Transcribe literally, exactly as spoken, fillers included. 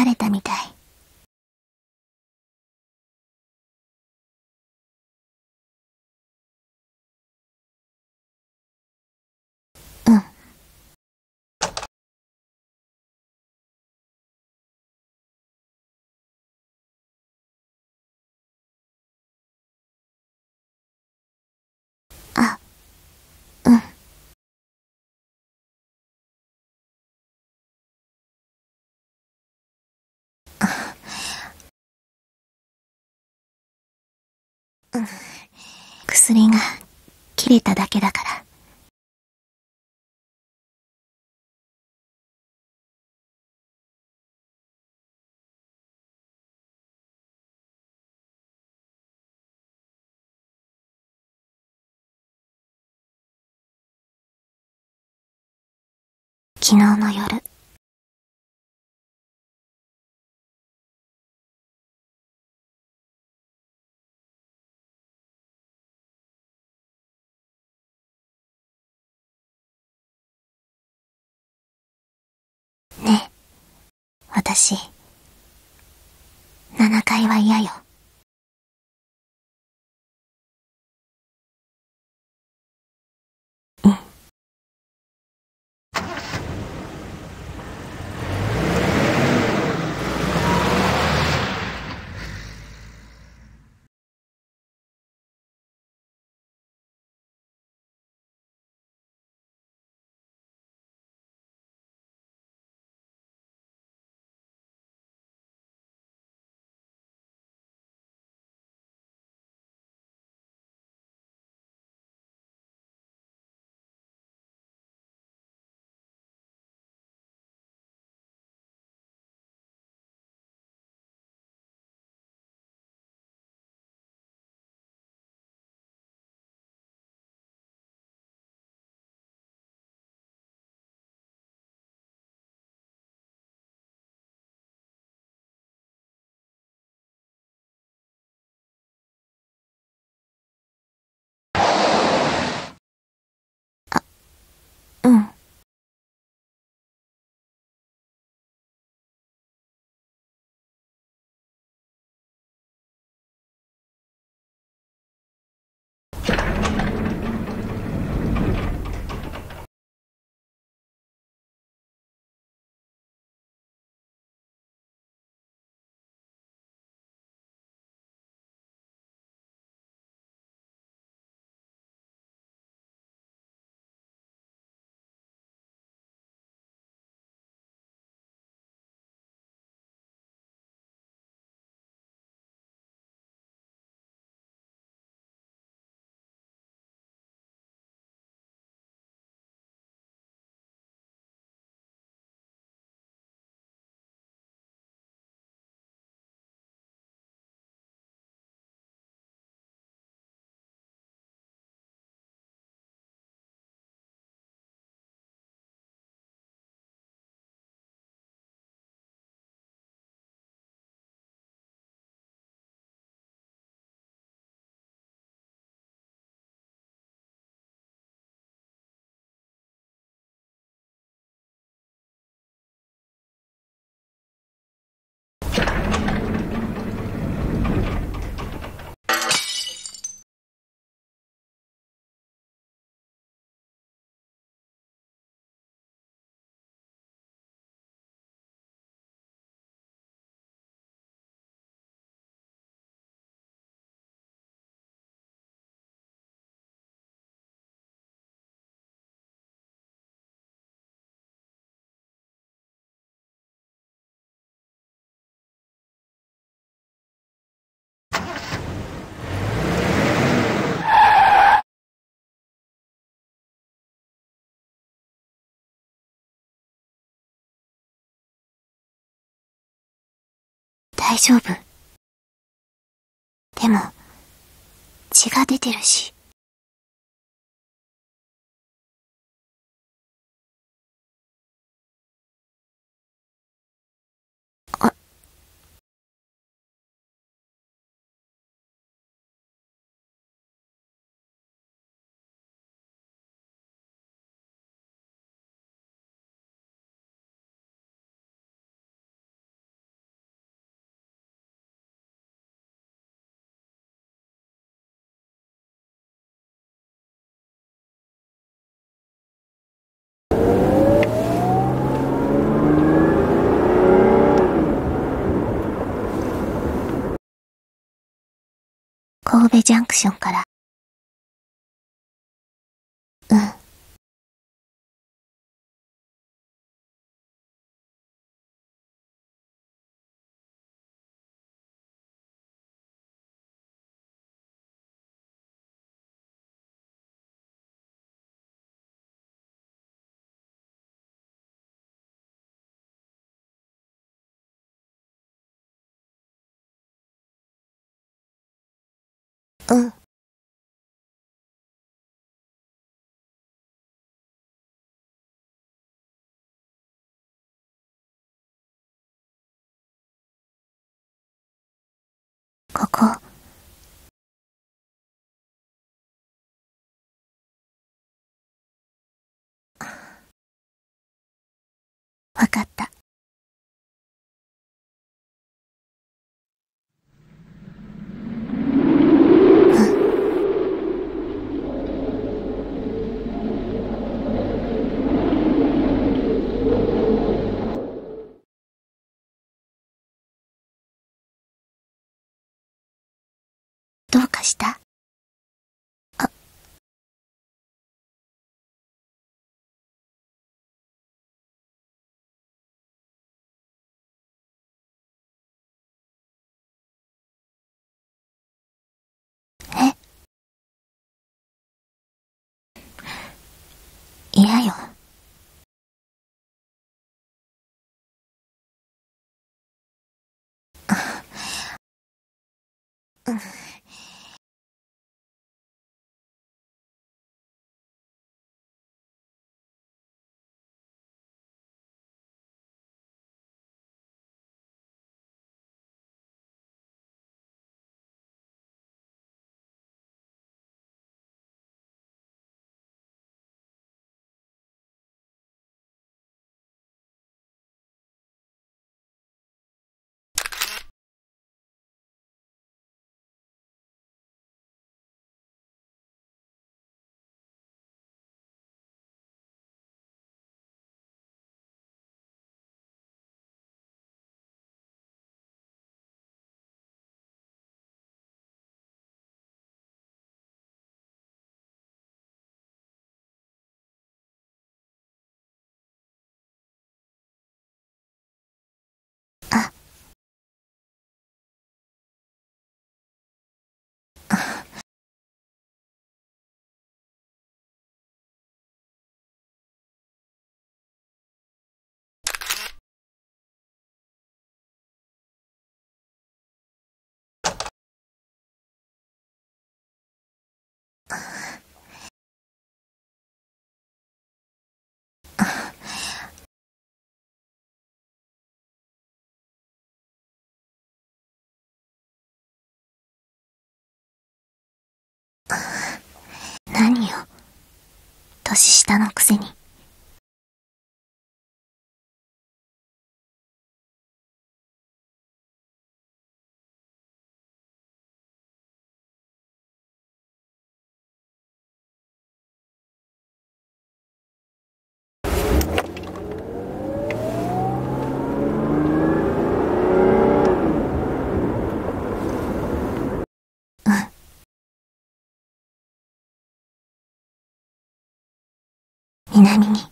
疲れたみたい。うん。あ、うん。うん、薬が切れただけだから。昨日の夜。ねえ、私、ななかいは嫌よ。うん。大丈夫。でも、血が出てるし。あ。神戸ジャンクションから。うん。うん。ここ。わかった。どうかした？あ。え？嫌よ。うん。何よ、年下のくせに。南に。